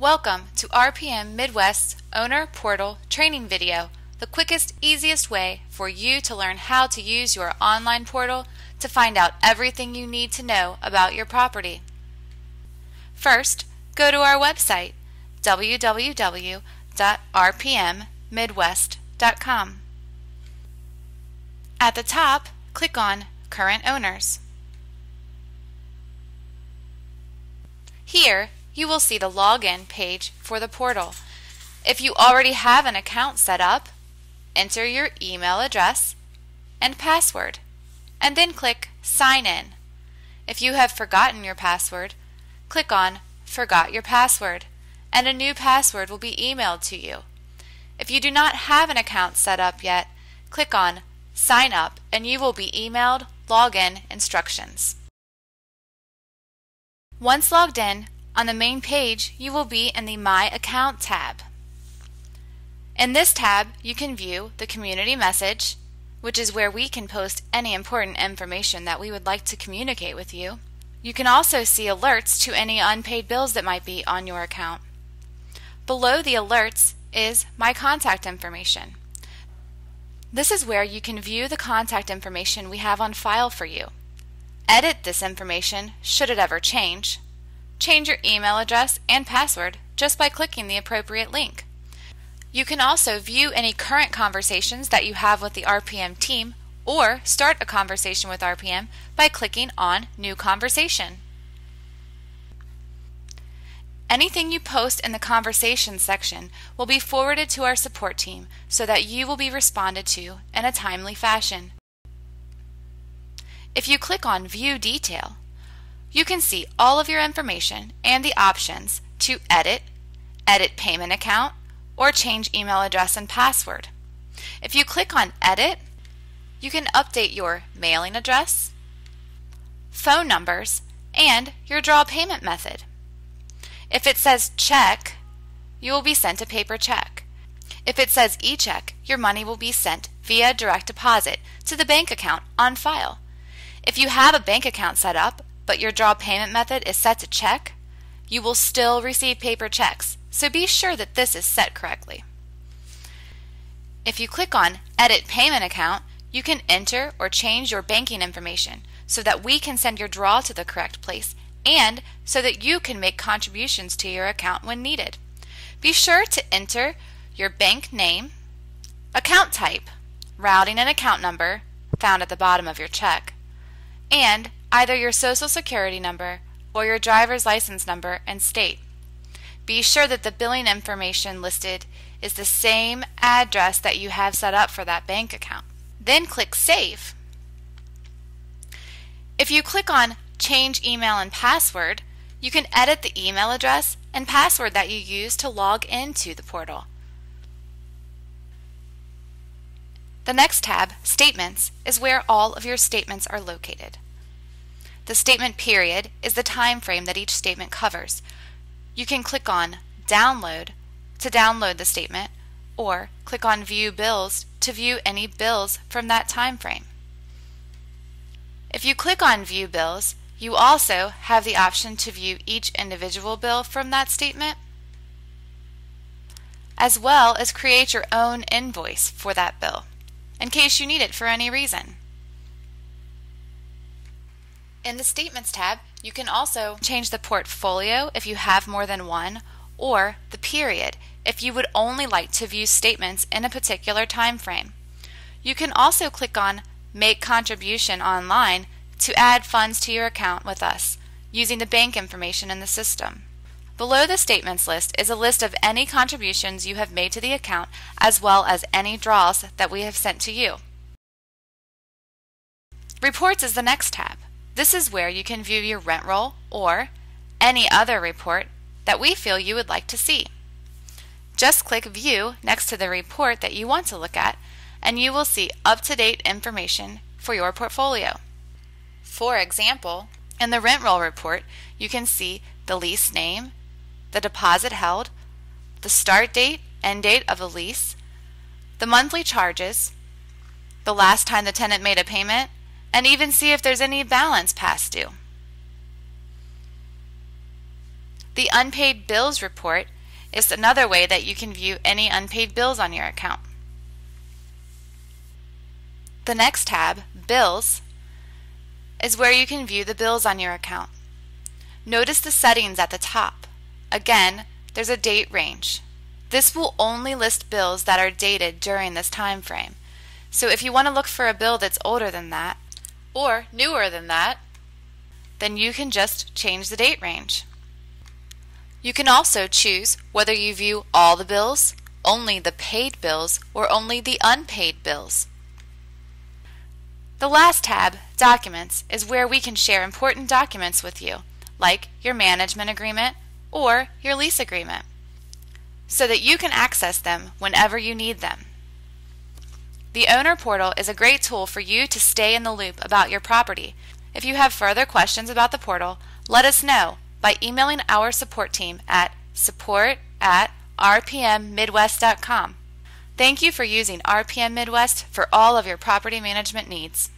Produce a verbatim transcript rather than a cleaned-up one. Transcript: Welcome to R P M Midwest's Owner Portal training video, the quickest, easiest way for you to learn how to use your online portal to find out everything you need to know about your property. First, go to our website, w w w dot r p m midwest dot com. At the top, click on Current Owners. Here, you will see the login page for the portal. If you already have an account set up, enter your email address and password, and then click Sign In. If you have forgotten your password, click on Forgot Your Password, and a new password will be emailed to you. If you do not have an account set up yet, click on Sign Up, and you will be emailed login instructions. Once logged in, on the main page, you will be in the My Account tab. In this tab, you can view the community message, which is where we can post any important information that we would like to communicate with you. You can also see alerts to any unpaid bills that might be on your account. Below the alerts is My Contact Information. This is where you can view the contact information we have on file for you, edit this information should it ever change, change your email address and password just by clicking the appropriate link. You can also view any current conversations that you have with the R P M team or start a conversation with R P M by clicking on New Conversation. Anything you post in the Conversations section will be forwarded to our support team so that you will be responded to in a timely fashion. If you click on View Detail, you can see all of your information and the options to edit, edit payment account, or change email address and password. If you click on Edit, you can update your mailing address, phone numbers, and your draw payment method. If it says check, you will be sent a paper check. If it says e-check, your money will be sent via direct deposit to the bank account on file. If you have a bank account set up, but your draw payment method is set to check, you will still receive paper checks, so be sure that this is set correctly. If you click on Edit Payment Account, you can enter or change your banking information so that we can send your draw to the correct place and so that you can make contributions to your account when needed. Be sure to enter your bank name, account type, routing and account number found at the bottom of your check, and either your social security number or your driver's license number and state. Be sure that the billing information listed is the same address that you have set up for that bank account. Then click Save. If you click on Change Email and Password, you can edit the email address and password that you use to log into the portal. The next tab, Statements, is where all of your statements are located. The statement period is the time frame that each statement covers. You can click on Download to download the statement, or click on View Bills to view any bills from that time frame. If you click on View Bills, you also have the option to view each individual bill from that statement, as well as create your own invoice for that bill, in case you need it for any reason. In the Statements tab, you can also change the portfolio if you have more than one, or the period if you would only like to view statements in a particular time frame. You can also click on Make Contribution Online to add funds to your account with us, using the bank information in the system. Below the Statements list is a list of any contributions you have made to the account, as well as any draws that we have sent to you. Reports is the next tab. This is where you can view your rent roll or any other report that we feel you would like to see. Just click View next to the report that you want to look at, and you will see up-to-date information for your portfolio. For example, in the rent roll report, you can see the lease name, the deposit held, the start date, end date of the lease, the monthly charges, the last time the tenant made a payment, and even see if there's any balance past due. The unpaid bills report is another way that you can view any unpaid bills on your account. The next tab, Bills, is where you can view the bills on your account. Notice the settings at the top. Again, there's a date range. This will only list bills that are dated during this time frame. So if you want to look for a bill that's older than that, or newer than that, then you can just change the date range. You can also choose whether you view all the bills, only the paid bills, or only the unpaid bills. The last tab, Documents, is where we can share important documents with you, like your management agreement or your lease agreement, so that you can access them whenever you need them. The Owner Portal is a great tool for you to stay in the loop about your property. If you have further questions about the portal, let us know by emailing our support team at support at r p m midwest dot com. Thank you for using R P M Midwest for all of your property management needs.